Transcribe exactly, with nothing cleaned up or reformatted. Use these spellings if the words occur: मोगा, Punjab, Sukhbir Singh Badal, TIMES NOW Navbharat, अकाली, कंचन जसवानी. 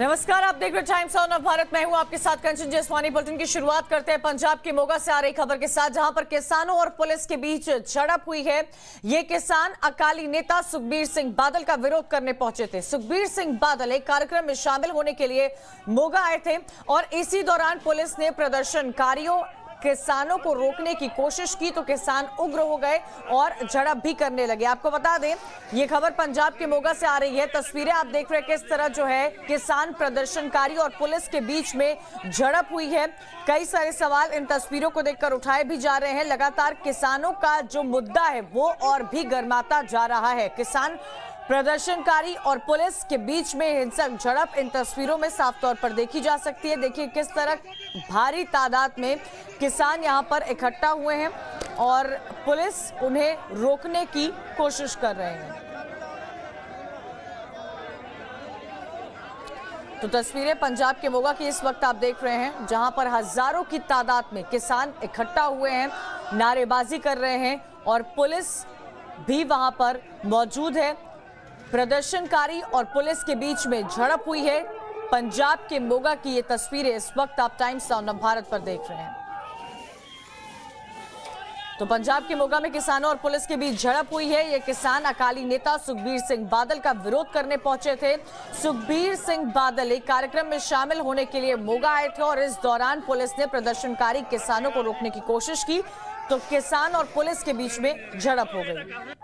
नमस्कार, आप देख रहे हैं टाइम्स नाउ नवभारत। मैं हूं आपके साथ कंचन जसवानी। बुलेटिन की शुरुआत करते हैं पंजाब के मोगा से आ रही खबर के साथ, जहां पर किसानों और पुलिस के बीच झड़प हुई है। ये किसान अकाली नेता सुखबीर सिंह बादल का विरोध करने पहुंचे थे। सुखबीर सिंह बादल एक कार्यक्रम में शामिल होने के लिए मोगा आए थे और इसी दौरान पुलिस ने प्रदर्शनकारियों किसानों को रोकने की कोशिश की तो किसान उग्र हो गए और झड़प भी करने लगे। आपको बता दें, ये खबर पंजाब के मोगा से आ रही है। तस्वीरें आप देख रहे हैं किस तरह जो है किसान, प्रदर्शनकारी और पुलिस के बीच में झड़प हुई है। कई सारे सवाल इन तस्वीरों को देखकर उठाए भी जा रहे हैं। लगातार किसानों का जो मुद्दा है वो और भी गर्माता जा रहा है। किसान, प्रदर्शनकारी और पुलिस के बीच में हिंसक झड़प इन तस्वीरों में साफ तौर पर देखी जा सकती है। देखिए किस तरह भारी तादाद में किसान यहां पर इकट्ठा हुए हैं और पुलिस उन्हें रोकने की कोशिश कर रहे हैं। तो तस्वीरें पंजाब के मोगा की इस वक्त आप देख रहे हैं, जहां पर हजारों की तादाद में किसान इकट्ठा हुए हैं, नारेबाजी कर रहे हैं और पुलिस भी वहां पर मौजूद है। प्रदर्शनकारी और पुलिस के बीच में झड़प हुई है। पंजाब के मोगा की ये तस्वीरें इस वक्त आप टाइम्स नाउ नवभारत पर देख रहे हैं। तो पंजाब के मोगा में किसानों और पुलिस के बीच झड़प हुई है। ये किसान अकाली नेता सुखबीर सिंह बादल का विरोध करने पहुंचे थे। सुखबीर सिंह बादल एक कार्यक्रम में शामिल होने के लिए मोगा आए थे और इस दौरान पुलिस ने प्रदर्शनकारी किसानों को रोकने की कोशिश की तो किसान और पुलिस के बीच में झड़प हो गई।